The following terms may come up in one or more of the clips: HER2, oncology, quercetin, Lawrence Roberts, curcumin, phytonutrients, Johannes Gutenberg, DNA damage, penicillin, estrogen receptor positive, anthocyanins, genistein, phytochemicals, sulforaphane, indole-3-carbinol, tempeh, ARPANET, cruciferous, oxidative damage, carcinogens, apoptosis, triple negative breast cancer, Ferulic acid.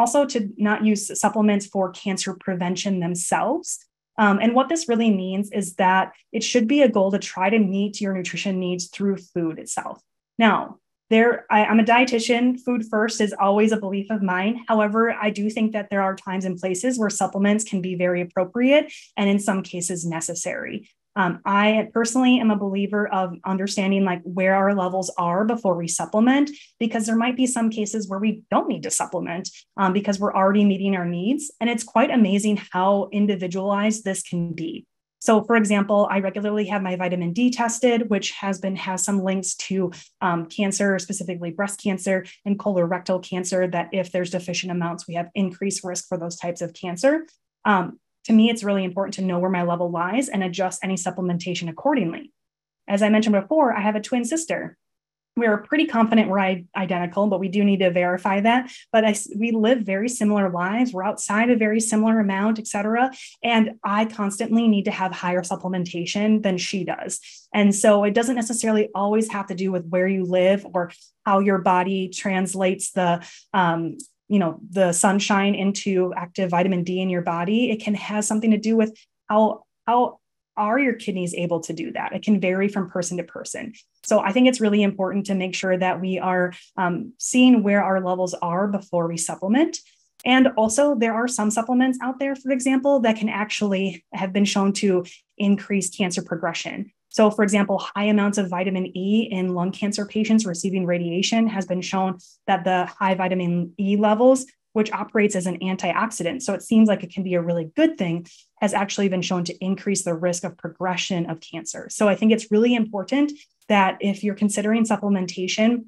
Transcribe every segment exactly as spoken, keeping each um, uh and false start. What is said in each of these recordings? also to not use supplements for cancer prevention themselves. Um, and what this really means is that it should be a goal to try to meet your nutrition needs through food itself. Now, there, I, I'm a dietitian. Food first is always a belief of mine. However, I do think that there are times and places where supplements can be very appropriate and in some cases necessary. Um, I personally am a believer of understanding like where our levels are before we supplement, because there might be some cases where we don't need to supplement um, because we're already meeting our needs. And it's quite amazing how individualized this can be. So for example, I regularly have my vitamin D tested, which has been has some links to um, cancer, specifically breast cancer and colorectal cancer, that if there's deficient amounts, we have increased risk for those types of cancer. Um, to me, it's really important to know where my level lies and adjust any supplementation accordingly. As I mentioned before, I have a twin sister. We are pretty confident we're identical, but we do need to verify that. But I, we live very similar lives. We're outside a very similar amount, et cetera. And I constantly need to have higher supplementation than she does. And so it doesn't necessarily always have to do with where you live or how your body translates the, um, you know, the sunshine into active vitamin D in your body. It can have something to do with how, how, are your kidneys able to do that? It can vary from person to person. So I think it's really important to make sure that we are um, seeing where our levels are before we supplement. And also there are some supplements out there, for example, that can actually have been shown to increase cancer progression. So for example, high amounts of vitamin E in lung cancer patients receiving radiation has been shown that the high vitamin E levels, which operates as an antioxidant, so it seems like it can be a really good thing, has actually been shown to increase the risk of progression of cancer. So I think it's really important that if you're considering supplementation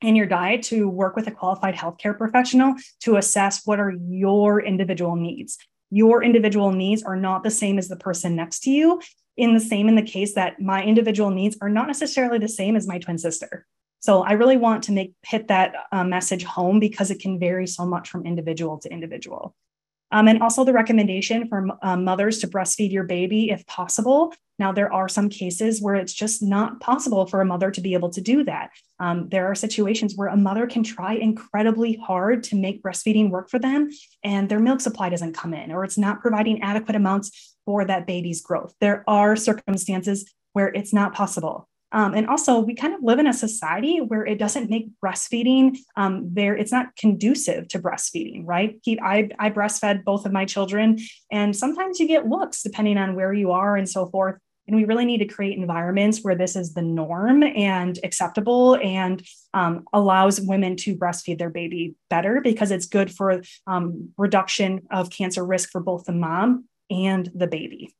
in your diet, to work with a qualified healthcare professional to assess what are your individual needs. Your individual needs are not the same as the person next to you, in the same in the case that my individual needs are not necessarily the same as my twin sister. So I really want to make hit that uh, message home, because it can vary so much from individual to individual. Um, and also the recommendation for uh, mothers to breastfeed your baby if possible. Now, there are some cases where it's just not possible for a mother to be able to do that. Um, there are situations where a mother can try incredibly hard to make breastfeeding work for them, and their milk supply doesn't come in, or it's not providing adequate amounts for that baby's growth. There are circumstances where it's not possible. Um, and also, we kind of live in a society where it doesn't make breastfeeding um, there. It's not conducive to breastfeeding, right? Keep, I, I breastfed both of my children, and sometimes you get looks depending on where you are and so forth. And we really need to create environments where this is the norm and acceptable, and um, allows women to breastfeed their baby better, because it's good for um, reduction of cancer risk for both the mom and the baby.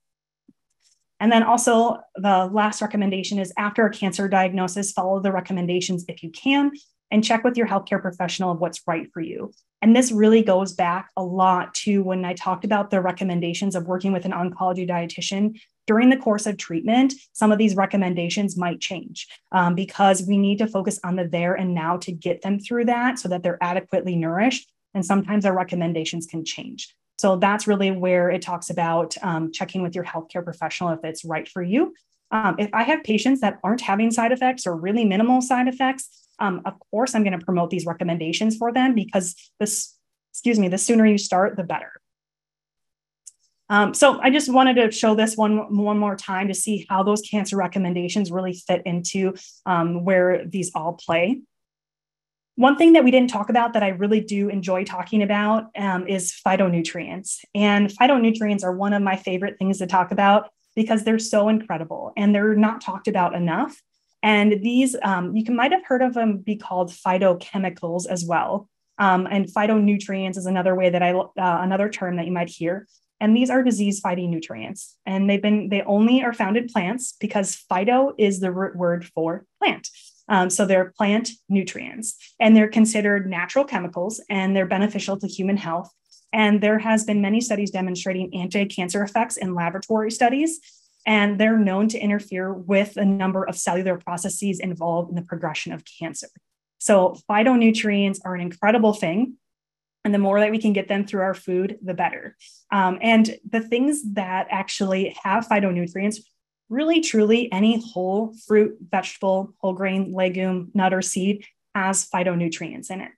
And then also the last recommendation is, after a cancer diagnosis, follow the recommendations if you can, and check with your healthcare professional of what's right for you. And this really goes back a lot to when I talked about the recommendations of working with an oncology dietitian. During the course of treatment, some of these recommendations might change um, because we need to focus on the there and now to get them through that, so that they're adequately nourished. And sometimes our recommendations can change. So that's really where it talks about um, checking with your healthcare professional if it's right for you. Um, if I have patients that aren't having side effects or really minimal side effects, um, of course, I'm going to promote these recommendations for them, because this, excuse me, the sooner you start, the better. Um, so I just wanted to show this one, one more time to see how those cancer recommendations really fit into um, where these all play. One thing that we didn't talk about that I really do enjoy talking about um, is phytonutrients. And phytonutrients are one of my favorite things to talk about, because they're so incredible and they're not talked about enough. And these, um, you can might have heard of them be called phytochemicals as well. Um, and phytonutrients is another way that I, uh, another term that you might hear. And these are disease-fighting nutrients. And they've been, they only are found in plants, because phyto is the root word for plant. Um, so they're plant nutrients, and they're considered natural chemicals, and they're beneficial to human health. And there has been many studies demonstrating anti-cancer effects in laboratory studies, and they're known to interfere with a number of cellular processes involved in the progression of cancer. So phytonutrients are an incredible thing. And the more that we can get them through our food, the better. Um, and the things that actually have phytonutrients, really, truly, any whole fruit, vegetable, whole grain, legume, nut, or seed has phytonutrients in it.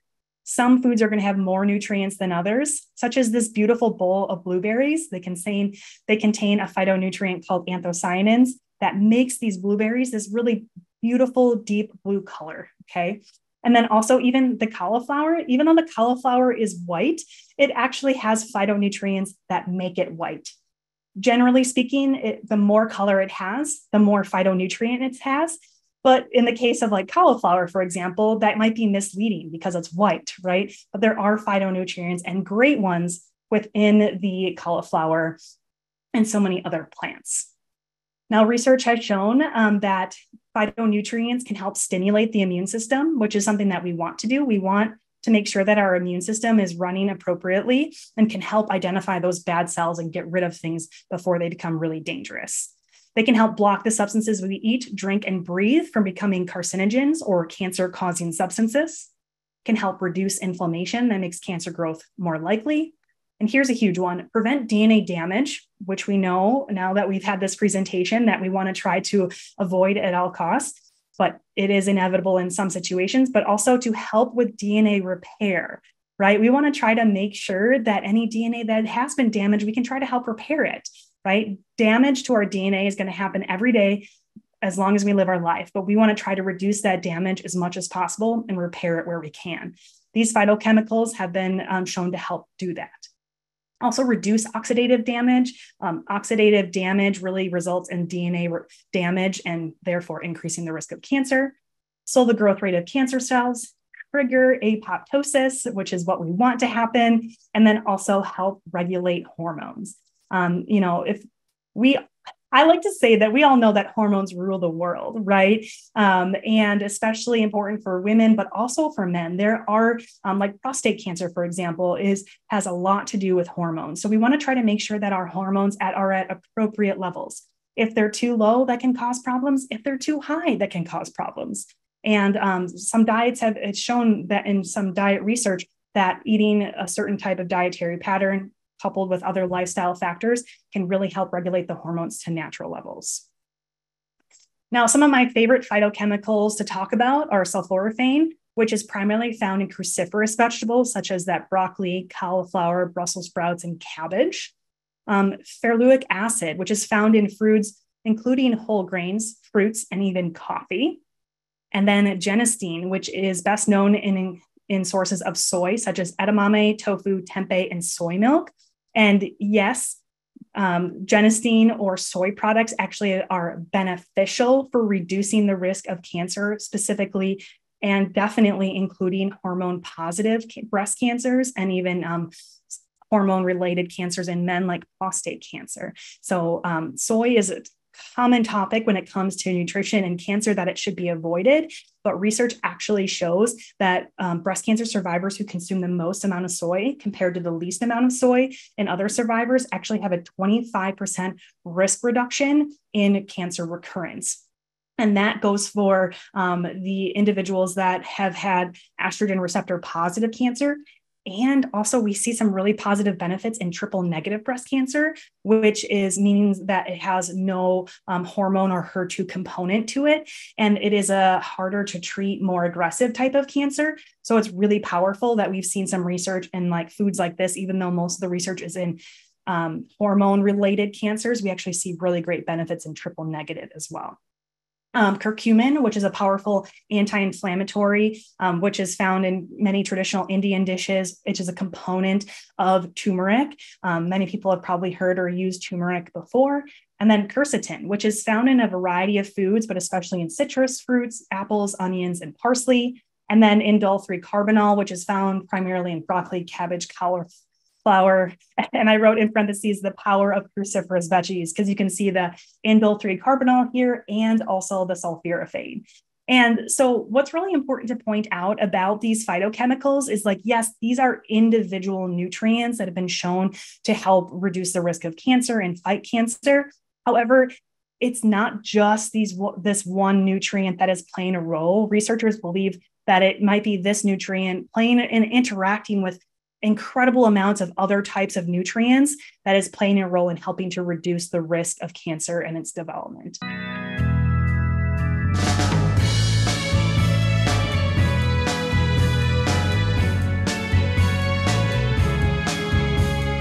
Some foods are going to have more nutrients than others, such as this beautiful bowl of blueberries. They contain, they contain a phytonutrient called anthocyanins that makes these blueberries this really beautiful deep blue color, okay? And then also even the cauliflower, even though the cauliflower is white, it actually has phytonutrients that make it white. Generally speaking, it, the more color it has, the more phytonutrient it has. But in the case of like cauliflower, for example, that might be misleading because it's white, right? But there are phytonutrients and great ones within the cauliflower and so many other plants. Now, research has shown um, that phytonutrients can help stimulate the immune system, which is something that we want to do. We want to make sure that our immune system is running appropriately and can help identify those bad cells and get rid of things before they become really dangerous. They can help block the substances we eat, drink, and breathe from becoming carcinogens or cancer-causing substances, can help reduce inflammation that makes cancer growth more likely. And here's a huge one, prevent D N A damage, which we know now that we've had this presentation that we want to try to avoid at all costs, but it is inevitable in some situations, but also to help with D N A repair, right? We want to try to make sure that any D N A that has been damaged, we can try to help repair it, right? Damage to our D N A is going to happen every day as long as we live our life, but we want to try to reduce that damage as much as possible and repair it where we can. These phytochemicals have been um, shown to help do that. Also reduce oxidative damage. Um, oxidative damage really results in D N A damage and therefore increasing the risk of cancer. Slow the growth rate of cancer cells, trigger apoptosis, which is what we want to happen, and then also help regulate hormones. Um, you know, if we, I like to say that we all know that hormones rule the world, right? Um, and especially important for women, but also for men. There are um, like prostate cancer, for example, is has a lot to do with hormones. So we want to try to make sure that our hormones at, are at appropriate levels. If they're too low, that can cause problems. If they're too high, that can cause problems. And um, some diets have, it's shown that in some diet research that eating a certain type of dietary pattern coupled with other lifestyle factors can really help regulate the hormones to natural levels. Now, some of my favorite phytochemicals to talk about are sulforaphane, which is primarily found in cruciferous vegetables, such as that broccoli, cauliflower, Brussels sprouts, and cabbage. Um, ferulic acid, which is found in fruits, including whole grains, fruits, and even coffee. And then genistein, which is best known in, in sources of soy, such as edamame, tofu, tempeh, and soy milk. And yes, um, genistein or soy products actually are beneficial for reducing the risk of cancer specifically, and definitely including hormone positive breast cancers and even um, hormone related cancers in men like prostate cancer. So um, soy is a common topic when it comes to nutrition and cancer that it should be avoided. But research actually shows that um, breast cancer survivors who consume the most amount of soy compared to the least amount of soy and other survivors actually have a twenty-five percent risk reduction in cancer recurrence. And that goes for um, the individuals that have had estrogen receptor positive cancer. And also we see some really positive benefits in triple negative breast cancer, which is meaning that it has no um, hormone or H E R two component to it. And it is a harder to treat, more aggressive type of cancer. So it's really powerful that we've seen some research in like foods like this, even though most of the research is in um, hormone related cancers, we actually see really great benefits in triple negative as well. Um, curcumin, which is a powerful anti-inflammatory, um, which is found in many traditional Indian dishes, which is a component of turmeric. Um, many people have probably heard or used turmeric before. And then quercetin, which is found in a variety of foods, but especially in citrus fruits, apples, onions, and parsley. And then indole three carbinol, which is found primarily in broccoli, cabbage, cauliflower, flour, and I wrote in parentheses the power of cruciferous veggies because you can see the indole three carbinol here and also the sulforaphane. And so what's really important to point out about these phytochemicals is like, yes, these are individual nutrients that have been shown to help reduce the risk of cancer and fight cancer. However, it's not just these this one nutrient that is playing a role. Researchers believe that it might be this nutrient playing and interacting with incredible amounts of other types of nutrients that is playing a role in helping to reduce the risk of cancer and its development.